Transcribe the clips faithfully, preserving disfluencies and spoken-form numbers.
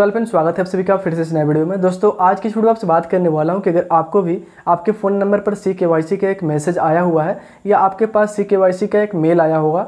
Twelve and स्वागत है आप सभी का फिर से इस नए वीडियो में। दोस्तों आज की वीडियो में आपसे बात करने वाला हूं कि अगर आपको भी आपके फ़ोन नंबर पर सी के वाई सी का एक मैसेज आया हुआ है या आपके पास सी के वाई सी का एक मेल आया होगा,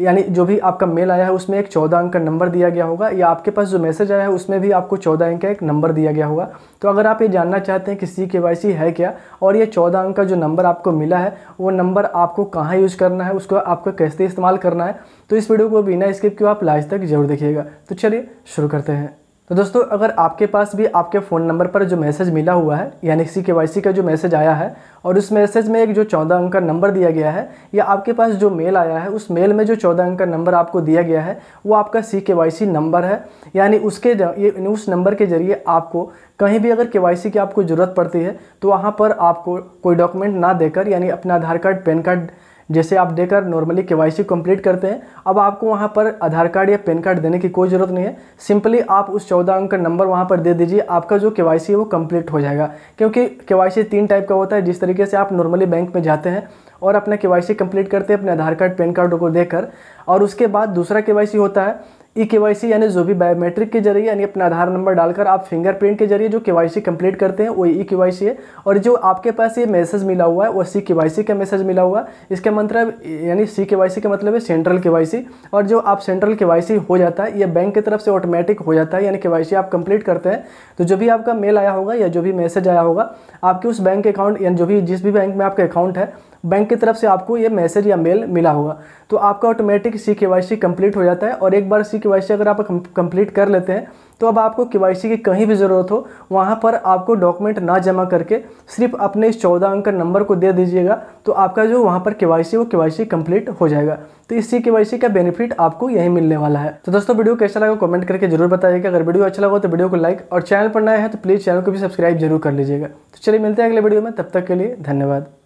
यानी जो भी आपका मेल आया है उसमें एक चौदह अंक का नंबर दिया गया होगा या आपके पास जो मैसेज आया है उसमें भी आपको चौदह अंक का एक नंबर दिया गया होगा। तो अगर आप ये जानना चाहते हैं कि सी के वाई सी है क्या और ये चौदह अंक का जो नंबर आपको मिला है वो नंबर आपको कहाँ यूज़ करना है, उसको आपको कैसे इस्तेमाल करना है, तो इस वीडियो को बिना स्किप किए आप लास्ट तक जरूर देखिएगा। तो चलिए शुरू करते हैं। तो दोस्तों अगर आपके पास भी आपके फ़ोन नंबर पर जो मैसेज मिला हुआ है यानी सी के वाई सी का जो मैसेज आया है और उस मैसेज में एक जो चौदह अंक का नंबर दिया गया है या आपके पास जो मेल आया है उस मेल में जो चौदह अंक का नंबर आपको दिया गया है वो आपका सी के वाई सी नंबर है, यानी उसके ये उस नंबर के ज़रिए आपको कहीं भी अगर के वाई सी की आपको ज़रूरत पड़ती है तो वहाँ पर आपको कोई डॉक्यूमेंट ना देकर, यानी अपना आधार कार्ड पैन कार्ड जैसे आप देकर नॉर्मली केवाईसी कंप्लीट करते हैं, अब आपको वहां पर आधार कार्ड या पैन कार्ड देने की कोई ज़रूरत नहीं है। सिंपली आप उस चौदह अंक का नंबर वहां पर दे दीजिए, आपका जो केवाईसी है वो कंप्लीट हो जाएगा। क्योंकि केवाईसी तीन टाइप का होता है, जिस तरीके से आप नॉर्मली बैंक में जाते हैं और अपना केवाईसी कंप्लीट करते हैं अपने आधार कार्ड पैन कार्ड को देकर, और उसके बाद दूसरा केवाईसी होता है ई केवाईसी, यानी जो भी बायोमेट्रिक के जरिए यानी अपना आधार नंबर डालकर आप फिंगरप्रिंट के जरिए जो केवाईसी कंप्लीट करते हैं वही ई केवाईसी है। और जो आपके पास ये मैसेज मिला हुआ है वो सी केवाईसी का मैसेज मिला हुआ है। इसका मतलब यानी सी केवाईसी का मतलब है सेंट्रल केवाईसी, और जो आप सेंट्रल केवाईसी हो जाता है ये बैंक की तरफ से ऑटोमेटिक हो जाता है, यानी केवाईसी आप कंप्लीट करते हैं तो जो भी आपका मेल आया होगा या जो भी मैसेज आया होगा आपके उस बैंक अकाउंट यानी जो भी जिस भी बैंक में आपका अकाउंट है बैंक की तरफ से आपको ये मैसेज या मेल मिला होगा तो आपका ऑटोमेटिक सी केवाईसी कंप्लीट हो जाता है। और एक बार सी केवाईसी अगर आप कंप्लीट कर लेते हैं तो अब आपको केवाईसी की कहीं भी ज़रूरत हो वहाँ पर आपको डॉक्यूमेंट ना जमा करके सिर्फ अपने इस चौदह अंक नंबर को दे दीजिएगा तो आपका जो वहाँ पर केवाईसी वो केवाईसी कंप्लीट हो जाएगा। तो इसी केवाईसी का बेनिफिट आपको यही मिलने वाला है। तो दोस्तों वीडियो कैसा लगा कमेंट करके जरूर बताइएगा। अगर वीडियो अच्छा लगा तो वीडियो को लाइक और चैनल पर नया है तो प्लीज़ चैनल को भी सब्सक्राइब जरूर कर लीजिएगा। तो चलिए मिलते हैं अगले वीडियो में, तब तक के लिए धन्यवाद।